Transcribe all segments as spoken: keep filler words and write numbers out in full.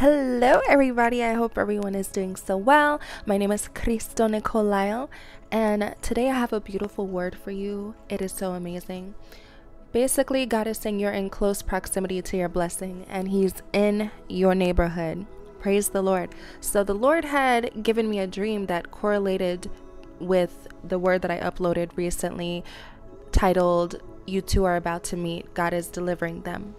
Hello everybody, I hope everyone is doing so well. My name is Crystal Nicole Lyle, and today I have a beautiful word for you. It is so amazing. Basically, God is saying you're in close proximity to your blessing, and He's in your neighborhood. Praise the Lord. So the Lord had given me a dream that correlated with the word that I uploaded recently titled, "You two are about to meet, God is delivering them."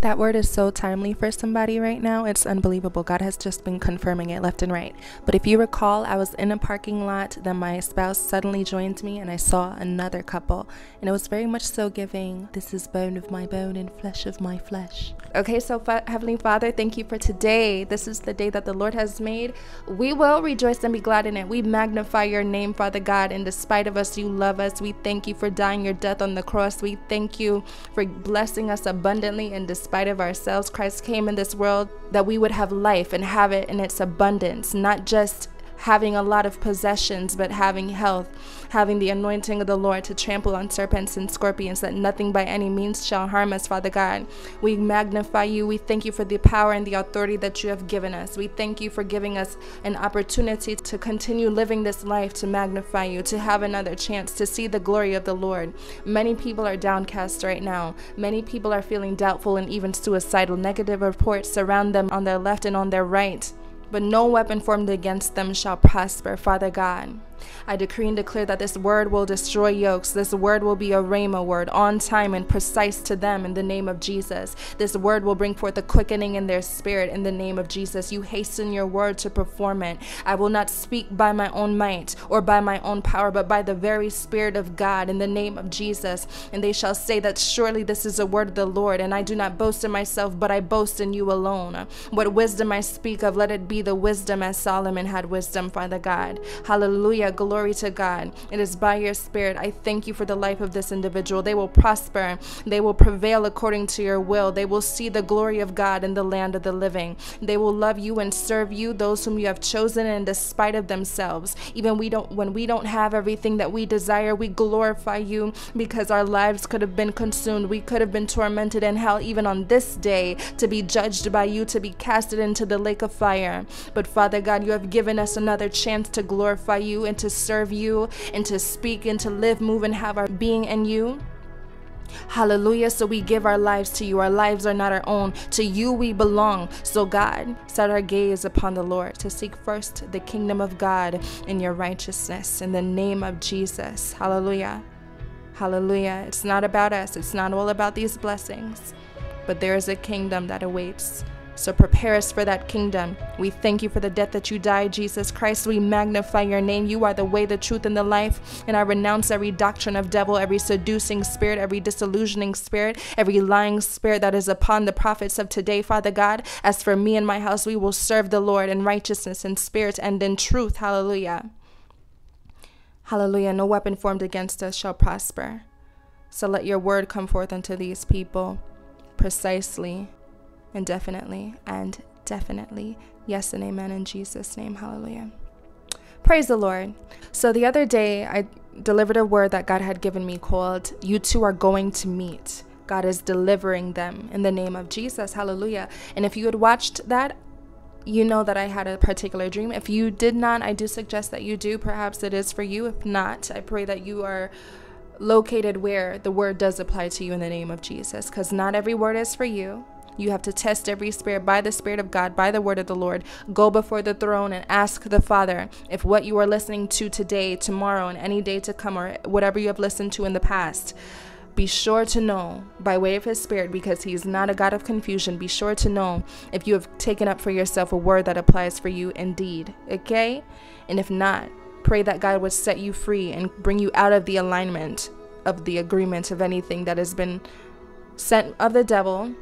That word is so timely for somebody right now. It's unbelievable. God has just been confirming it left and right. But if you recall, I was in a parking lot, then my spouse suddenly joined me and I saw another couple. And it was very much so giving, this is bone of my bone and flesh of my flesh. Okay, so Fa- Heavenly Father, thank you for today. This is the day that the Lord has made. We will rejoice and be glad in it. We magnify your name, Father God. And despite of us, you love us. We thank you for dying your death on the cross. We thank you for blessing us abundantly, and despite Despite of ourselves, Christ came in this world that we would have life and have it in its abundance, not just having a lot of possessions, but having health, having the anointing of the Lord to trample on serpents and scorpions, that nothing by any means shall harm us, Father God. We magnify you. We thank you for the power and the authority that you have given us. We thank you for giving us an opportunity to continue living this life, to magnify you, to have another chance to see the glory of the Lord. Many people are downcast right now. Many people are feeling doubtful and even suicidal. Negative reports surround them on their left and on their right. But no weapon formed against them shall prosper, Father God. I decree and declare that this word will destroy yokes. This word will be a rhema word, on time and precise to them in the name of Jesus. This word will bring forth a quickening in their spirit in the name of Jesus. You hasten your word to perform it. I will not speak by my own might or by my own power, but by the very Spirit of God in the name of Jesus. And they shall say that surely this is a word of the Lord, and I do not boast in myself, but I boast in you alone. What wisdom I speak of, let it be the wisdom as Solomon had wisdom, Father God. Hallelujah. Glory to God. It is by your Spirit. I thank you for the life of this individual. They will prosper. They will prevail according to your will. They will see the glory of God in the land of the living. They will love you and serve you, those whom you have chosen, and despite of themselves. Even we don't, when we don't have everything that we desire, we glorify you, because our lives could have been consumed. We could have been tormented in hell, even on this day, to be judged by you, to be casted into the lake of fire. But Father God, you have given us another chance to glorify you and to serve you and to speak and to live, move, and have our being in you. Hallelujah. So we give our lives to you. Our lives are not our own. To you we belong. So God, set our gaze upon the Lord, to seek first the kingdom of God and your righteousness in the name of Jesus. Hallelujah. Hallelujah. It's not about us. It's not all about these blessings, but there is a kingdom that awaits. So prepare us for that kingdom. We thank you for the death that you died, Jesus Christ. We magnify your name. You are the way, the truth, and the life. And I renounce every doctrine of devil, every seducing spirit, every disillusioning spirit, every lying spirit that is upon the prophets of today, Father God. As for me and my house, we will serve the Lord in righteousness, in spirit, and in truth. Hallelujah. Hallelujah. No weapon formed against us shall prosper. So let your word come forth unto these people precisely, indefinitely, and definitely. Yes and amen in Jesus' name. Hallelujah. Praise the Lord. So the other day I delivered a word that God had given me called, "You two are going to meet. God is delivering them in the name of Jesus." Hallelujah. And if you had watched that, you know that I had a particular dream. If you did not, I do suggest that you do. Perhaps it is for you. If not, I pray that you are located where the word does apply to you in the name of Jesus, because not every word is for you. You have to test every spirit by the Spirit of God, by the word of the Lord. Go before the throne and ask the Father if what you are listening to today, tomorrow, and any day to come, or whatever you have listened to in the past, be sure to know by way of his Spirit, because he is not a God of confusion. Be sure to know if you have taken up for yourself a word that applies for you indeed, okay? And if not, pray that God would set you free and bring you out of the alignment of the agreement of anything that has been sent of the devil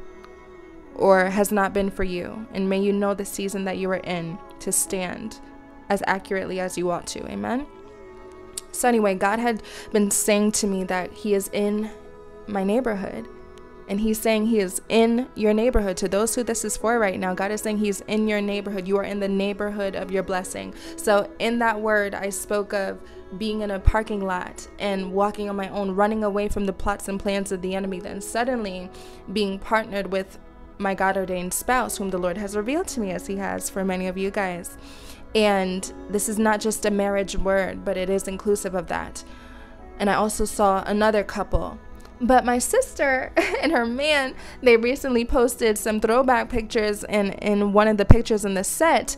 or has not been for you. And may you know the season that you are in to stand as accurately as you ought to. Amen. So anyway, God had been saying to me that he is in my neighborhood. And he's saying he is in your neighborhood. To those who this is for right now, God is saying he's in your neighborhood. You are in the neighborhood of your blessing. So in that word, I spoke of being in a parking lot and walking on my own, running away from the plots and plans of the enemy, then suddenly being partnered with my God-ordained spouse, whom the Lord has revealed to me, as he has for many of you guys. And this is not just a marriage word, but it is inclusive of that. And I also saw another couple. But my sister and her man, they recently posted some throwback pictures, and in one of the pictures in the set,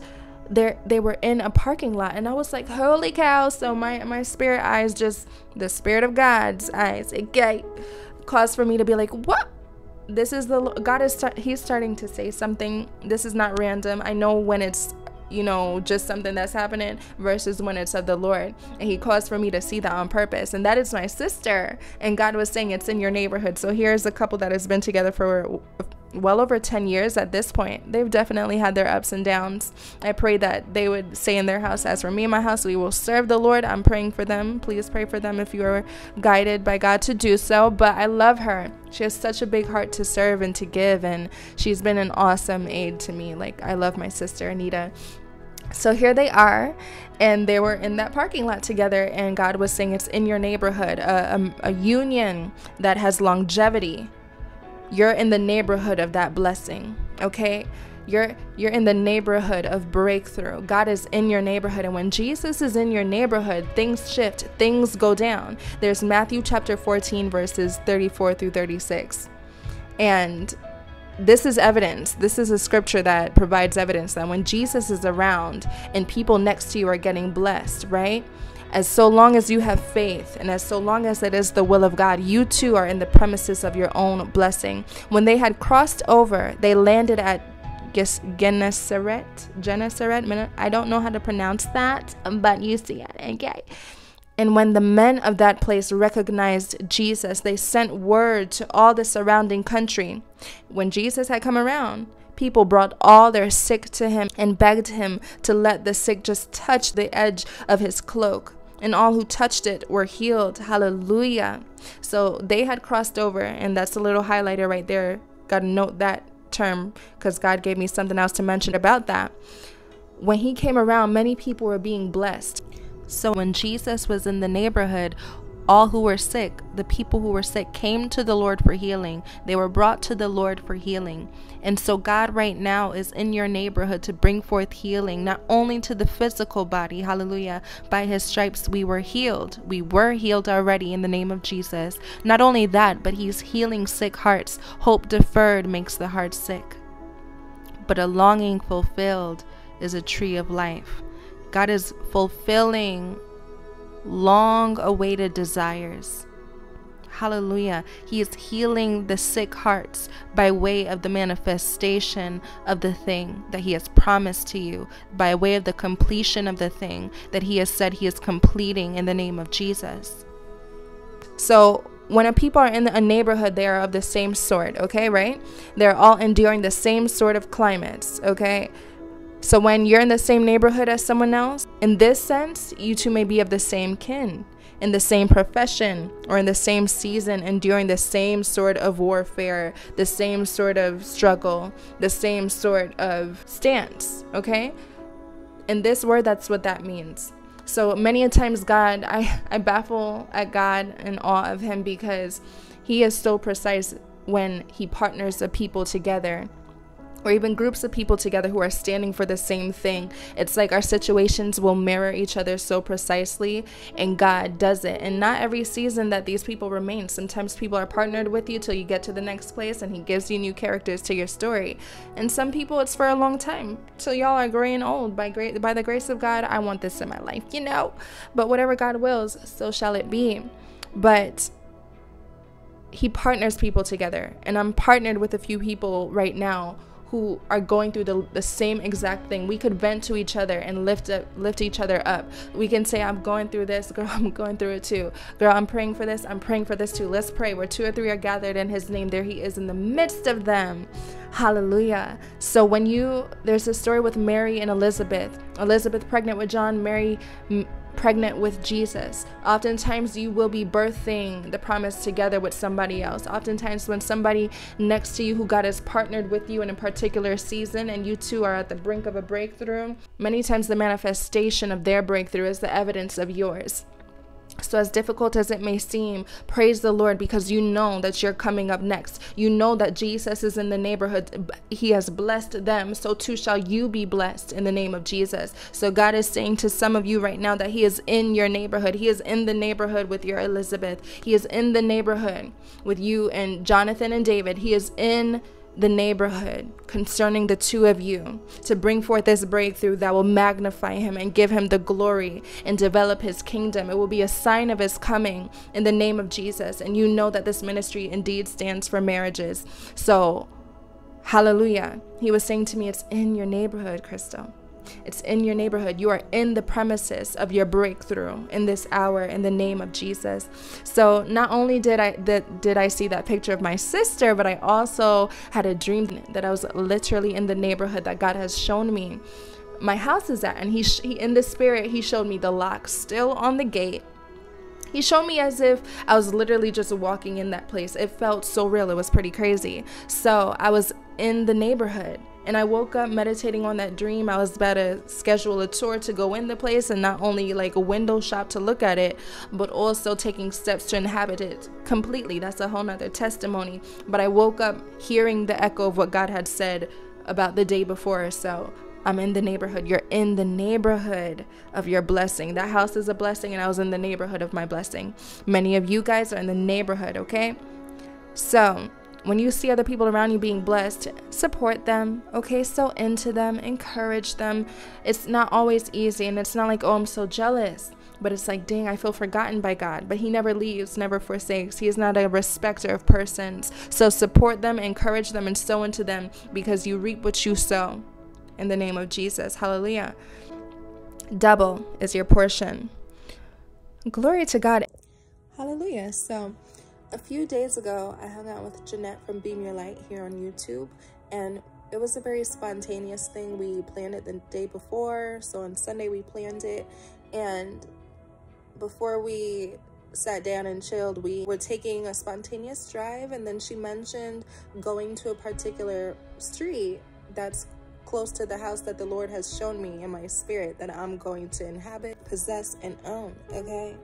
They're, they were in a parking lot, and I was like, holy cow. So my, my spirit eyes, just the spirit of God's eyes, it gave, caused for me to be like, what? This is the, God is, start, he's starting to say something. This is not random. I know when it's, you know, just something that's happening versus when it's of the Lord. And he caused for me to see that on purpose. And that is my sister. And God was saying, it's in your neighborhood. So here's a couple that has been together for well over ten years at this point. They've definitely had their ups and downs. I pray that they would stay in their house. As for me and my house, we will serve the Lord. I'm praying for them. Please pray for them if you are guided by God to do so. But I love her. She has such a big heart to serve and to give, and she's been an awesome aid to me. Like, I love my sister Anita. So here they are, and they were in that parking lot together, and God was saying, it's in your neighborhood, a, a, a union that has longevity. You're in the neighborhood of that blessing, okay? You're you're in the neighborhood of breakthrough. God is in your neighborhood, and when Jesus is in your neighborhood, things shift, things go down. There's Matthew chapter fourteen, verses thirty-four through thirty-six. And this is evidence. This is a scripture that provides evidence that when Jesus is around and people next to you are getting blessed, right? As so long as you have faith, and as so long as it is the will of God, you too are in the premises of your own blessing. When they had crossed over, they landed at Genesaret. Genesaret. I don't know how to pronounce that, but you see it. Okay. And when the men of that place recognized Jesus, they sent word to all the surrounding country. When Jesus had come around, people brought all their sick to him and begged him to let the sick just touch the edge of his cloak. And all who touched it were healed. Hallelujah. So they had crossed over, and that's a little highlighter right there. Gotta note that term, because God gave me something else to mention about that. When he came around, many people were being blessed. So when Jesus was in the neighborhood, all who were sick, the people who were sick, came to the Lord for healing. They were brought to the Lord for healing. And so God right now is in your neighborhood to bring forth healing, not only to the physical body. Hallelujah. By his stripes, we were healed. We were healed already in the name of Jesus. Not only that, but he's healing sick hearts. Hope deferred makes the heart sick, but a longing fulfilled is a tree of life. God is fulfilling long-awaited desires. Hallelujah. He is healing the sick hearts by way of the manifestation of the thing that he has promised to you, by way of the completion of the thing that he has said he is completing in the name of Jesus. So when a people are in a neighborhood, they are of the same sort, okay, right? They're all enduring the same sort of climates, okay? So when you're in the same neighborhood as someone else, in this sense, you two may be of the same kin, in the same profession, or in the same season, enduring the same sort of warfare, the same sort of struggle, the same sort of stance, okay? In this word, that's what that means. So many a times God, I, I baffle at God in awe of him, because he is so precise when he partners the people together, or even groups of people together who are standing for the same thing. It's like our situations will mirror each other so precisely, and God does it. And not every season that these people remain. Sometimes people are partnered with you till you get to the next place, and he gives you new characters to your story. And some people, it's for a long time, till y'all are gray and old. By, gra by the grace of God, I want this in my life, you know? But whatever God wills, so shall it be. But he partners people together. And I'm partnered with a few people right now who are going through the, the same exact thing. We could vent to each other and lift up, lift each other up. We can say, I'm going through this. Girl, I'm going through it too. Girl, I'm praying for this. I'm praying for this too. Let's pray. Where two or three are gathered in his name, there he is in the midst of them. Hallelujah. So when you, there's a story with Mary and Elizabeth. Elizabeth pregnant with John, Mary m pregnant with Jesus. Oftentimes you will be birthing the promise together with somebody else. Oftentimes when somebody next to you who God has partnered with you in a particular season, and you two are at the brink of a breakthrough, many times the manifestation of their breakthrough is the evidence of yours. So as difficult as it may seem, praise the Lord, because you know that you're coming up next. You know that Jesus is in the neighborhood. He has blessed them. So too shall you be blessed in the name of Jesus. So God is saying to some of you right now that he is in your neighborhood. He is in the neighborhood with your Elizabeth. He is in the neighborhood with you and Jonathan and David. He is in the neighborhood concerning the two of you to bring forth this breakthrough that will magnify him and give him the glory and develop his kingdom. It will be a sign of his coming in the name of Jesus. And you know that this ministry indeed stands for marriages. So hallelujah. He was saying to me, it's in your neighborhood, Crystal. It's in your neighborhood. You are in the premises of your breakthrough in this hour in the name of Jesus. So not only did I that did I see that picture of my sister, but I also had a dream that I was literally in the neighborhood that God has shown me my house is at. And he, he in the spirit, he showed me the lock still on the gate. He showed me as if I was literally just walking in that place. It felt so real. It was pretty crazy. So I was in the neighborhood. And I woke up meditating on that dream. I was about to schedule a tour to go in the place and not only like a window shop to look at it, but also taking steps to inhabit it completely. That's a whole nother testimony. But I woke up hearing the echo of what God had said about the day before. So I'm in the neighborhood. You're in the neighborhood of your blessing. That house is a blessing, and I was in the neighborhood of my blessing. Many of you guys are in the neighborhood, okay? So when you see other people around you being blessed, support them, okay? So into them, encourage them. It's not always easy, and it's not like, oh, I'm so jealous. But it's like, dang, I feel forgotten by God. But he never leaves, never forsakes. He is not a respecter of persons. So support them, encourage them, and sow into them, because you reap what you sow in the name of Jesus. Hallelujah. Double is your portion. Glory to God. Hallelujah. So a few days ago, I hung out with Jeanette from Beam Your Light here on YouTube, and it was a very spontaneous thing. We planned it the day before, so on Sunday we planned it, and before we sat down and chilled, we were taking a spontaneous drive, and then she mentioned going to a particular street that's close to the house that the Lord has shown me in my spirit that I'm going to inhabit, possess, and own, okay?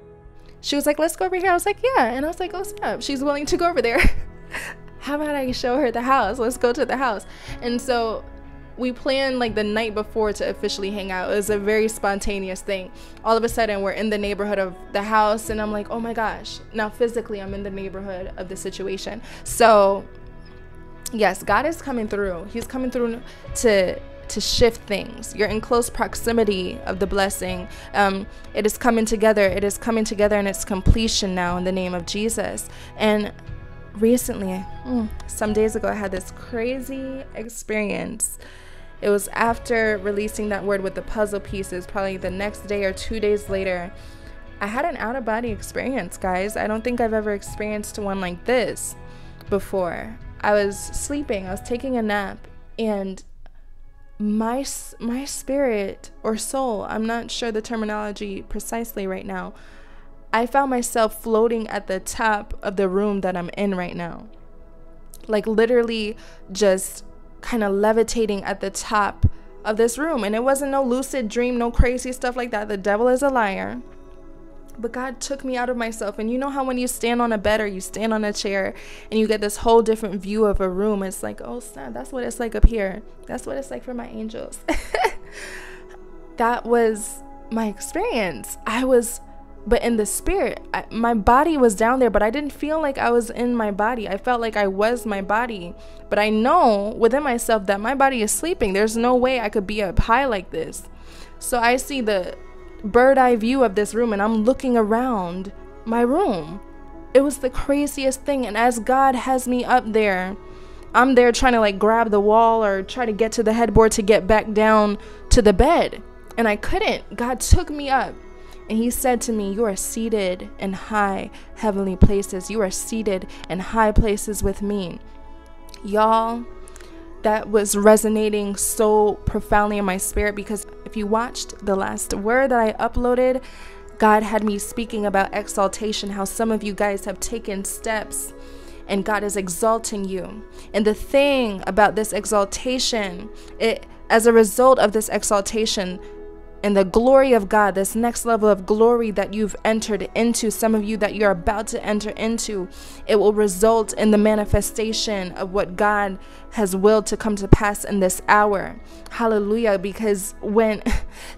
She was like, let's go over here. I was like, yeah. And I was like, oh, snap. She's willing to go over there. How about I show her the house? Let's go to the house. And so we planned like the night before to officially hang out. It was a very spontaneous thing. All of a sudden, we're in the neighborhood of the house. And I'm like, oh, my gosh. Now, physically, I'm in the neighborhood of the situation. So, yes, God is coming through. He's coming through to... to shift things. You're in close proximity of the blessing. Um, it is coming together. It is coming together in its completion now in the name of Jesus. And recently, some days ago, I had this crazy experience. It was after releasing that word with the puzzle pieces, probably the next day or two days later. I had an out-of-body experience, guys. I don't think I've ever experienced one like this before. I was sleeping. I was taking a nap, and my my spirit or soul, I'm not sure the terminology precisely right now, I found myself floating at the top of the room that I'm in right now, like literally just kind of levitating at the top of this room. And it wasn't no lucid dream, no crazy stuff like that. The devil is a liar. But God took me out of myself. And you know how when you stand on a bed or you stand on a chair and you get this whole different view of a room, it's like, oh snap, that's what it's like up here. That's what it's like for my angels. That was my experience. I was, but in the spirit, I, my body was down there, but I didn't feel like I was in my body. I felt like I was my body, but I know within myself that my body is sleeping. There's no way I could be up high like this. So I see the bird eye view of this room, and I'm looking around my room. It was the craziest thing. And as God has me up there, I'm there trying to like grab the wall or try to get to the headboard to get back down to the bed, and I couldn't. God took me up, and he said to me, you are seated in high heavenly places. You are seated in high places with me. Y'all, that was resonating so profoundly in my spirit, because if you watched the last word that I uploaded, God had me speaking about exaltation, how some of you guys have taken steps and God is exalting you. And the thing about this exaltation, it, as a result of this exaltation, and the glory of God, this next level of glory that you've entered into, some of you that you're about to enter into, it will result in the manifestation of what God has willed to come to pass in this hour. Hallelujah. Because when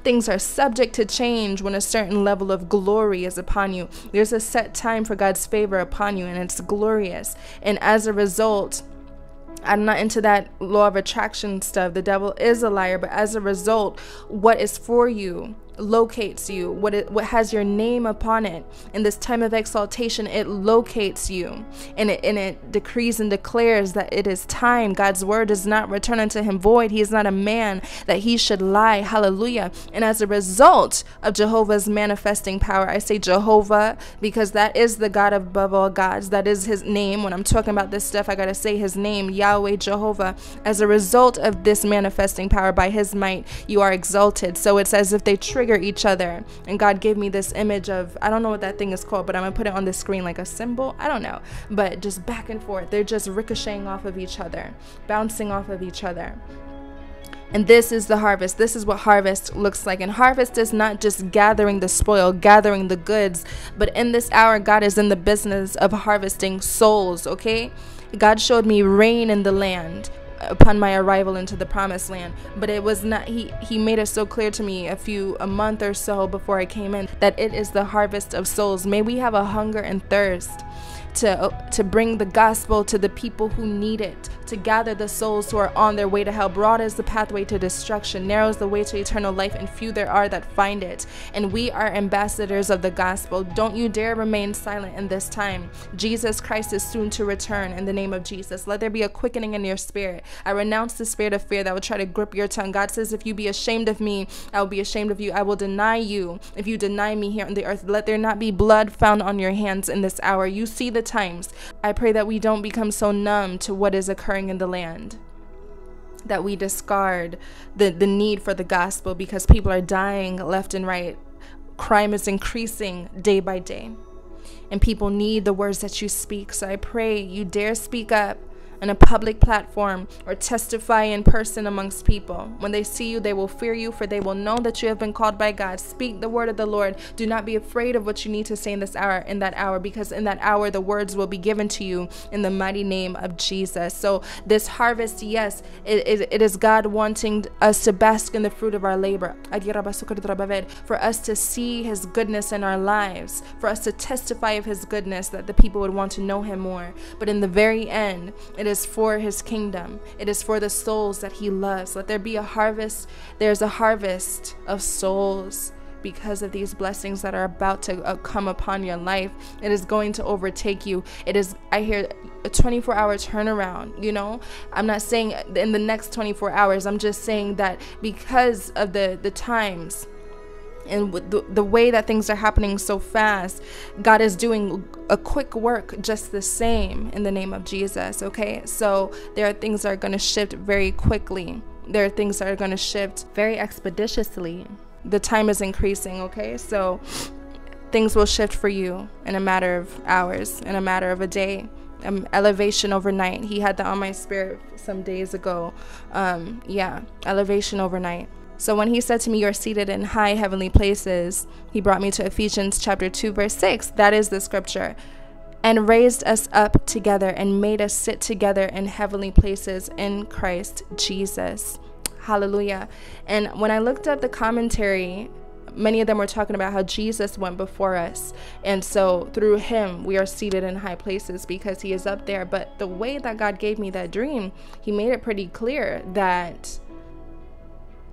things are subject to change, when a certain level of glory is upon you, there's a set time for God's favor upon you, and it's glorious. And as a result, I'm not into that law of attraction stuff. The devil is a liar. But as a result, what is for you locates you. What it, what has your name upon it in this time of exaltation, it locates you, and it, and it decrees and declares that it is time. God's word does not return unto him void. He is not a man that he should lie. Hallelujah. And as a result of Jehovah's manifesting power, I say Jehovah because that is the God above all gods. That is his name. When I'm talking about this stuff, I gotta say his name, Yahweh, Jehovah. As a result of this manifesting power by his might, you are exalted. So it's as if they trigger each other. And God gave me this image of, I don't know what that thing is called, but I'm gonna put it on the screen like a symbol, I don't know, but just back and forth, they're just ricocheting off of each other, bouncing off of each other. And this is the harvest. This is what harvest looks like. And harvest is not just gathering the spoil, gathering the goods, but in this hour, God is in the business of harvesting souls. Okay, God showed me rain in the land upon my arrival into the promised land, but it was not, he he made it so clear to me a few a month or so before I came in that it is the harvest of souls. May we have a hunger and thirst to to bring the gospel to the people who need it, to gather the souls who are on their way to hell. Broad is the pathway to destruction, narrow is the way to eternal life, and few there are that find it. And we are ambassadors of the gospel. Don't you dare remain silent in this time. Jesus Christ is soon to return. In the name of Jesus, let there be a quickening in your spirit. I renounce the spirit of fear that will try to grip your tongue. God says, if you be ashamed of me, I will be ashamed of you. I will deny you if you deny me here on the earth. Let there not be blood found on your hands in this hour. You see the times. I pray that we don't become so numb to what is occurring in the land that we discard the the need for the gospel, because people are dying left and right. Crime is increasing day by day, and people need the words that you speak. So I pray you dare speak up on a public platform or testify in person amongst people. When they see you, they will fear you, for they will know that you have been called by God. Speak the word of the Lord. Do not be afraid of what you need to say in this hour, in that hour, because in that hour the words will be given to you in the mighty name of Jesus. So this harvest, yes, it, it, it is God wanting us to bask in the fruit of our labor, for us to see his goodness in our lives, for us to testify of his goodness, that the people would want to know him more. But in the very end, it It is for his kingdom. It is for the souls that he loves. Let there be a harvest. There's a harvest of souls because of these blessings that are about to come upon your life. It is going to overtake you. It is, I hear, a twenty-four hour turnaround. You know, I'm not saying in the next twenty-four hours. I'm just saying that because of the the times and the, the way that things are happening so fast, God is doing a quick work just the same in the name of Jesus. Okay, so there are things that are going to shift very quickly. There are things that are going to shift very expeditiously. The time is increasing. Okay, so things will shift for you in a matter of hours, in a matter of a day. Um, elevation overnight. He had that on my spirit some days ago. Um, yeah, elevation overnight. So when he said to me, you're seated in high heavenly places, he brought me to Ephesians chapter two, verse six. That is the scripture. And raised us up together and made us sit together in heavenly places in Christ Jesus. Hallelujah. And when I looked up the commentary, many of them were talking about how Jesus went before us, and so through him we are seated in high places because he is up there. But the way that God gave me that dream, he made it pretty clear that,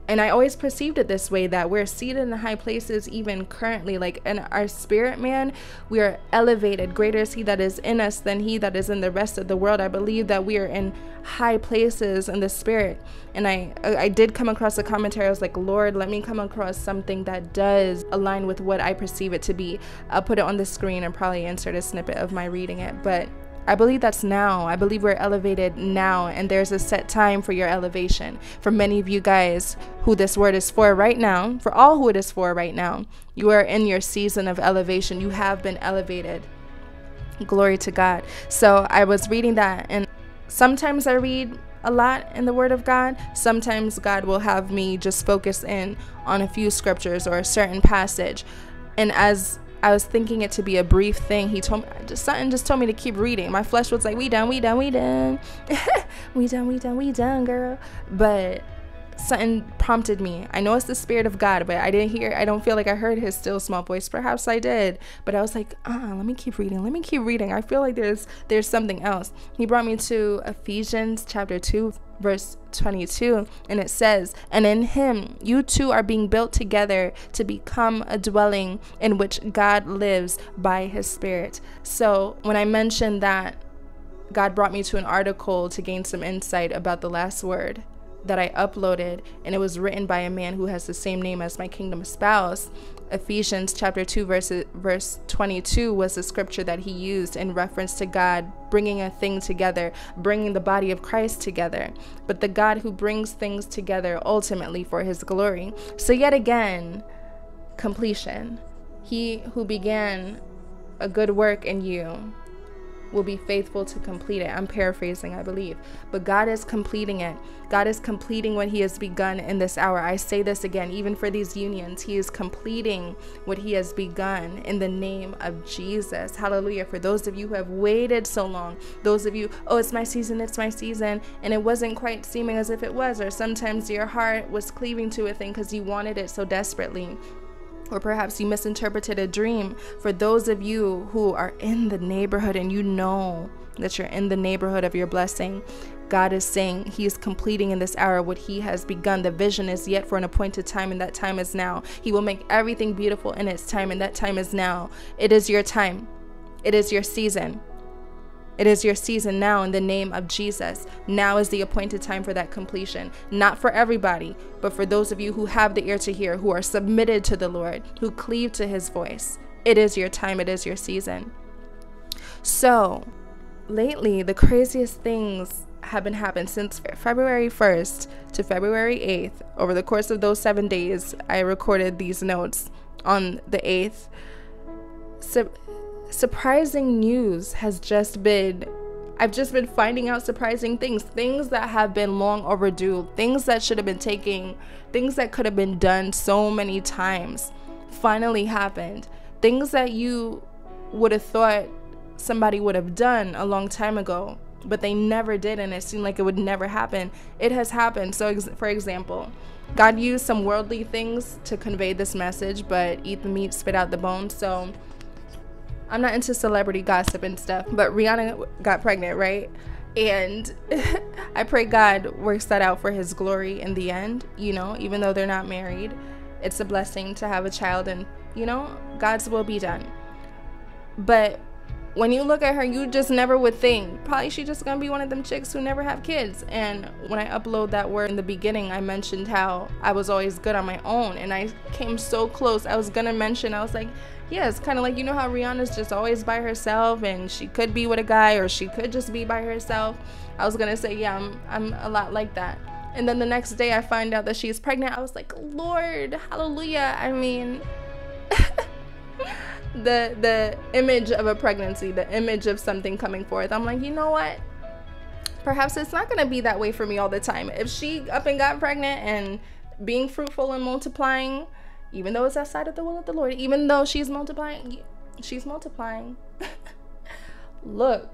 and I always perceived it this way, that we're seated in high places even currently, like in our spirit, man, we are elevated. Greater is he that is in us than he that is in the rest of the world. I believe that we are in high places in the spirit. And I, I did come across a commentary. I was like, Lord, let me come across something that does align with what I perceive it to be. I'll put it on the screen and probably insert a snippet of my reading it. But I believe that's now. I believe we're elevated now, and there's a set time for your elevation. For many of you guys who this word is for right now, for all who it is for right now, you are in your season of elevation. You have been elevated. Glory to God. So I was reading that, and sometimes I read a lot in the Word of God. Sometimes God will have me just focus in on a few scriptures or a certain passage. And as I was thinking it to be a brief thing, he told me, just something just told me to keep reading. My flesh was like, we done, we done, we done. we done, we done, we done, girl. But something prompted me. I know it's the Spirit of God, but I didn't hear, I don't feel like I heard his still small voice. Perhaps I did, but I was like, ah, uh, let me keep reading. Let me keep reading. I feel like there's, there's something else. He brought me to Ephesians chapter two, verse twenty-two, and it says, and in him you two are being built together to become a dwelling in which God lives by his Spirit. So when I mentioned that, God brought me to an article to gain some insight about the last word that I uploaded, and it was written by a man who has the same name as my kingdom spouse. Ephesians chapter two verse, verse twenty-two was the scripture that he used in reference to God bringing a thing together, bringing the body of Christ together, but the God who brings things together ultimately for his glory. So yet again, completion. He who began a good work in you will be faithful to complete it. I'm paraphrasing, I believe. But God is completing it. God is completing what he has begun in this hour. I say this again, even for these unions, he is completing what he has begun in the name of Jesus. Hallelujah. For those of you who have waited so long, those of you, oh, it's my season, it's my season, and it wasn't quite seeming as if it was, or sometimes your heart was cleaving to a thing because you wanted it so desperately. Or perhaps you misinterpreted a dream. For those of you who are in the neighborhood and you know that you're in the neighborhood of your blessing, God is saying he is completing in this hour what he has begun. The vision is yet for an appointed time, and that time is now. He will make everything beautiful in its time, and that time is now. It is your time. It is your season. It is your season now in the name of Jesus. Now is the appointed time for that completion. Not for everybody, but for those of you who have the ear to hear, who are submitted to the Lord, who cleave to his voice. It is your time. It is your season. So, lately, the craziest things have been happening since February first to February eighth. Over the course of those seven days, I recorded these notes on the eighth. So, surprising news has just been, I've just been finding out surprising things, things that have been long overdue, things that should have been taking, things that could have been done so many times, finally happened. Things that you would have thought somebody would have done a long time ago, but they never did, and it seemed like it would never happen. It has happened. So ex for example, God used some worldly things to convey this message, but eat the meat, spit out the bone. So I'm not into celebrity gossip and stuff, but Rihanna got pregnant, right? And I pray God works that out for his glory in the end, you know, even though they're not married. It's a blessing to have a child, and, you know, God's will be done. But when you look at her, you just never would think, probably she's just gonna be one of them chicks who never have kids. And when I upload that word in the beginning, I mentioned how I was always good on my own, and I came so close. I was gonna mention, I was like, yeah, it's kind of like, you know how Rihanna's just always by herself, and she could be with a guy, or she could just be by herself. I was gonna say, yeah, I'm, I'm a lot like that. And then the next day I find out that she's pregnant. I was like, Lord, hallelujah. I mean, the the image of a pregnancy, the image of something coming forth, I'm like, you know what, perhaps it's not gonna be that way for me all the time. If she up and got pregnant and being fruitful and multiplying, even though it's outside of the will of the Lord, even though she's multiplying, she's multiplying. Look,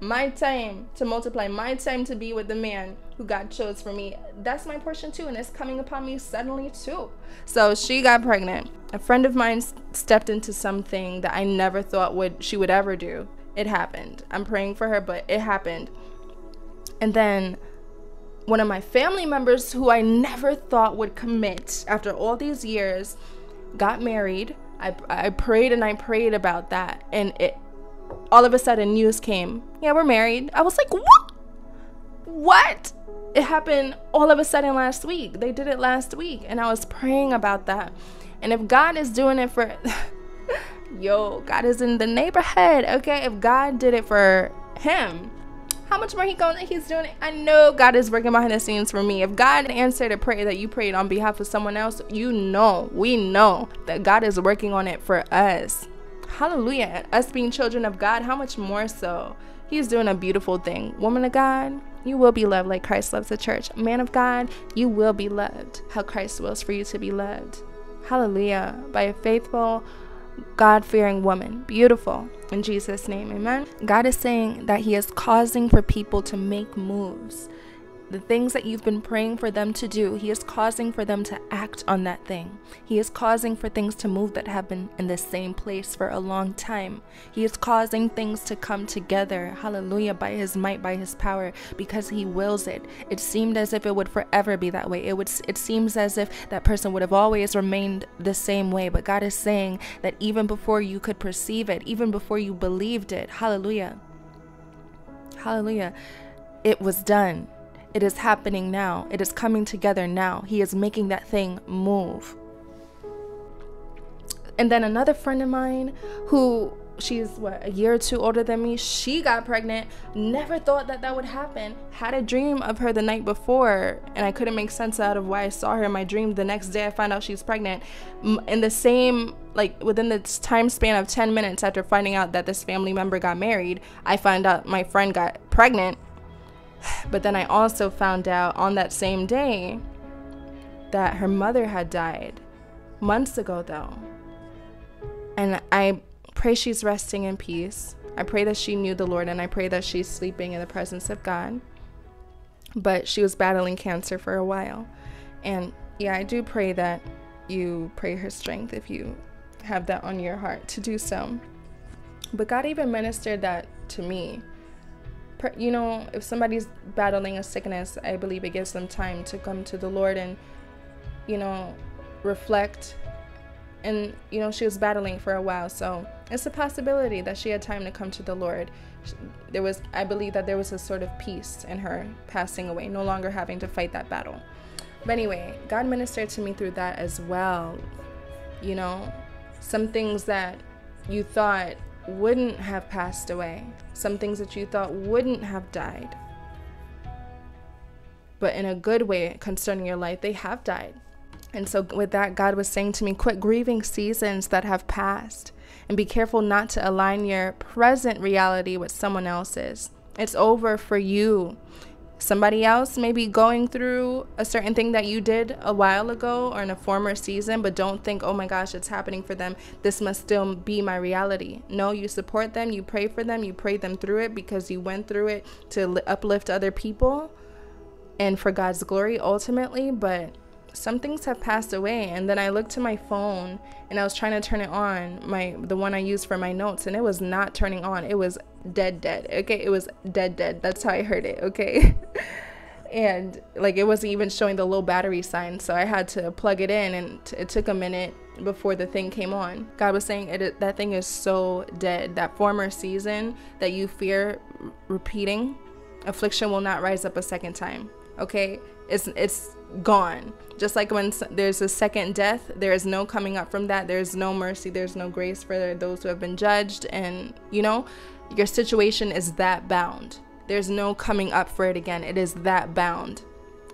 my time to multiply, my time to be with the man who God chose for me, that's my portion too, and it's coming upon me suddenly too. So she got pregnant. A friend of mine stepped into something that I never thought would she would ever do. It happened. I'm praying for her, but it happened. And then one of my family members who I never thought would commit after all these years got married. I, I prayed and I prayed about that, and it all of a sudden news came. Yeah, we're married. I was like, what? What? It happened all of a sudden last week. They did it last week. And I was praying about that. And if God is doing it for, yo, God is in the neighborhood. Okay. If God did it for him, how much more he going that he's doing it? I know God is working behind the scenes for me. If God answered a prayer that you prayed on behalf of someone else, you know, we know that God is working on it for us. Hallelujah. Us being children of God, how much more so? He's doing a beautiful thing. Woman of God, you will be loved like Christ loves the church. Man of God, you will be loved how Christ wills for you to be loved. Hallelujah. By a faithful, God-fearing woman. Beautiful. In Jesus' name, amen. God is saying that he is causing for people to make moves. The things that you've been praying for them to do, he is causing for them to act on that thing. He is causing for things to move that have been in the same place for a long time. He is causing things to come together, hallelujah, by his might, by his power, because he wills it. It seemed as if it would forever be that way. It would. It seems as if that person would have always remained the same way, but God is saying that even before you could perceive it, even before you believed it, hallelujah, hallelujah, it was done. It is happening now. It is coming together now. He is making that thing move. And then another friend of mine who, she's what, a year or two older than me, she got pregnant. Never thought that that would happen. Had a dream of her the night before, and I couldn't make sense out of why I saw her in my dream. The next day I find out she's pregnant. In the same, like within the time span of ten minutes after finding out that this family member got married, I find out my friend got pregnant. But then I also found out on that same day that her mother had died months ago, though. And I pray she's resting in peace. I pray that she knew the Lord, and I pray that she's sleeping in the presence of God. But she was battling cancer for a while. And yeah, I do pray that you pray her strength if you have that on your heart to do so. But God even ministered that to me. You know, if somebody's battling a sickness, I believe it gives them time to come to the Lord and, you know, reflect. And, you know, she was battling for a while, so it's a possibility that she had time to come to the Lord. There was, I believe that there was a sort of peace in her passing away, no longer having to fight that battle. But anyway, God ministered to me through that as well. You know, some things that you thought wouldn't have passed away, some things that you thought wouldn't have died, but in a good way concerning your life, they have died. And so with that, God was saying to me, quit grieving seasons that have passed, and be careful not to align your present reality with someone else's. It's over for you. Somebody else may be going through a certain thing that you did a while ago or in a former season, but don't think, oh my gosh, it's happening for them, this must still be my reality. No, you support them, you pray for them, you pray them through it, because you went through it to uplift other people and for God's glory ultimately. But some things have passed away. And then I looked to my phone, and I was trying to turn it on, my the one I used for my notes, and it was not turning on. It was dead dead. Okay, it was dead dead. That's how I heard it. Okay. And like, it wasn't even showing the low battery sign, so I had to plug it in, and t it took a minute before the thing came on. God was saying it, that thing is so dead. That former season that you fear repeating, affliction will not rise up a second time. Okay, it's it's gone. Just like when there's a second death, there is no coming up from that. There's no mercy, there's no grace for those who have been judged. And you know, your situation is that bound. There's no coming up for it again. It is that bound.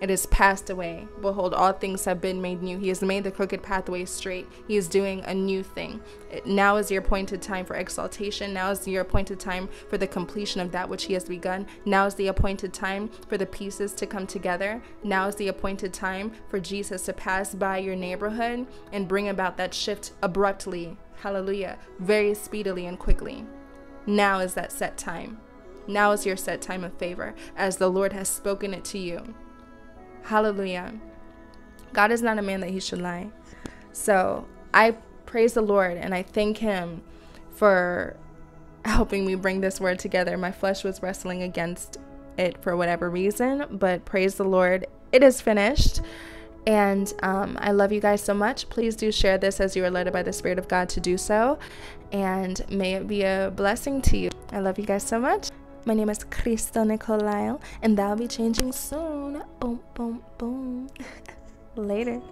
It is passed away. Behold, all things have been made new. He has made the crooked pathway straight. He is doing a new thing. Now is your appointed time for exaltation. Now is your appointed time for the completion of that which he has begun. Now is the appointed time for the pieces to come together. Now is the appointed time for Jesus to pass by your neighborhood and bring about that shift abruptly. Hallelujah. Very speedily and quickly. Now is that set time. Now is your set time of favor, as the Lord has spoken it to you. Hallelujah. God is not a man that he should lie. So I praise the Lord, and I thank him for helping me bring this word together. My flesh was wrestling against it for whatever reason, but praise the Lord, it is finished. And um, I love you guys so much. Please do share this as you are led by the Spirit of God to do so. And may it be a blessing to you. I love you guys so much. My name is Crystal Nicole Lyle, and that'll be changing soon. Boom, boom, boom. Later.